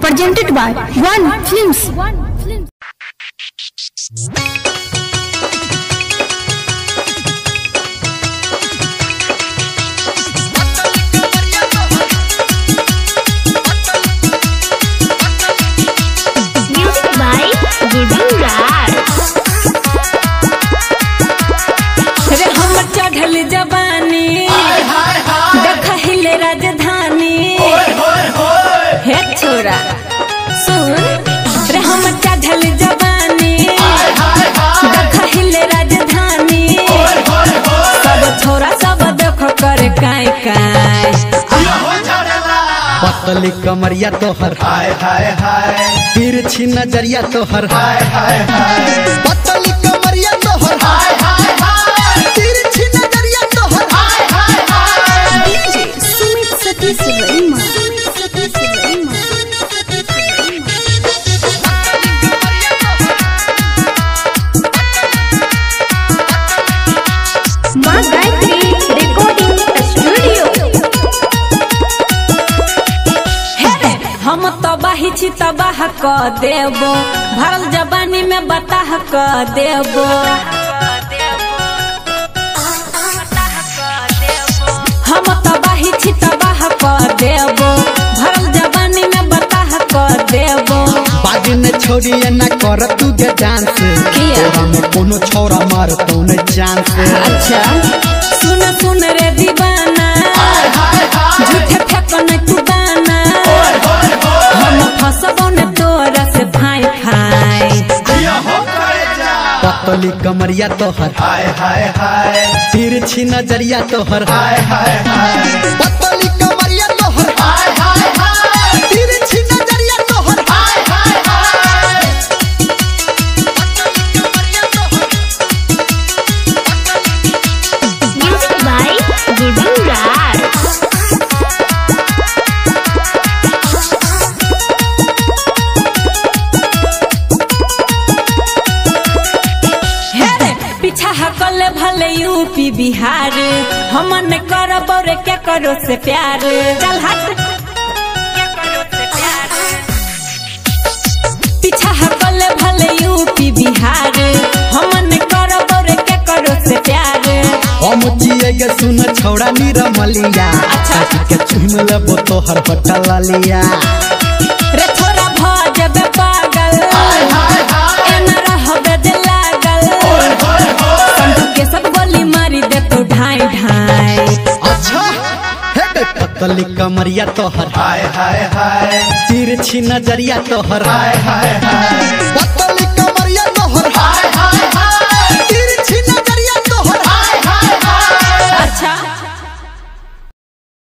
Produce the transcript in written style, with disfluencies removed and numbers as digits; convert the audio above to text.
presented by One Films. पतली कमरिया तोहर हाय हाय हाय, तिरछी नजरिया तोहर हाय हाय हाय, पतली कमरिया तोहर हाय हाय हाय, तिरछी नजरिया तोहर हाय हाय हाय। डीजे सुमित सतीश वर्मा, सतीश वर्मा। मां गायत्री रिकॉर्डिंग स्टूडियो। हम तबाही छी तबाह क देबो, भरल जबानी में बताह क देबो। हम तबाही छी तबाह क देबो, भरल जबानी में बताह क देबो। बाजी ने छोड़िए ना कर तू के डांस, तोरा में कोनो छोरा मार तो न चांस। अच्छा सुन सुन रे दीवाना, झूठे फेंको न तू गाना, फसबो न तोरा से भाई खाए। पतली कमरिया तोहर हाय हाय हाय, तिरछी नजरिया तोहर हाय हाय हाय, पतली कमरिया तोहर हाय हाय हाय, तिरछी नजरिया तोहर हाय हाय हाय, पतली कमरिया तोहर। म्यूजिक बाय गुडुंगार। भले यूपी बिहार, हमन करब रे के करो से प्यार। चल हट के करो से प्यार, पीछा हटल भले यूपी बिहार, हमन करब रे के करो से प्यार। हम जिएगा सुन छोड़ा निरमलिया, अच्छा के चुम लेबो तोहर बटल लालिया। रे छोरा भ जबे पागल, हाय हाय हाय, एना रहबे दिल लागल। ओए होए होए, ढाई ढाई। अच्छा पतली कमरिया तोहर हाय हाय हाय, तिरछी नजरिया तोहर हाय हाय हाय।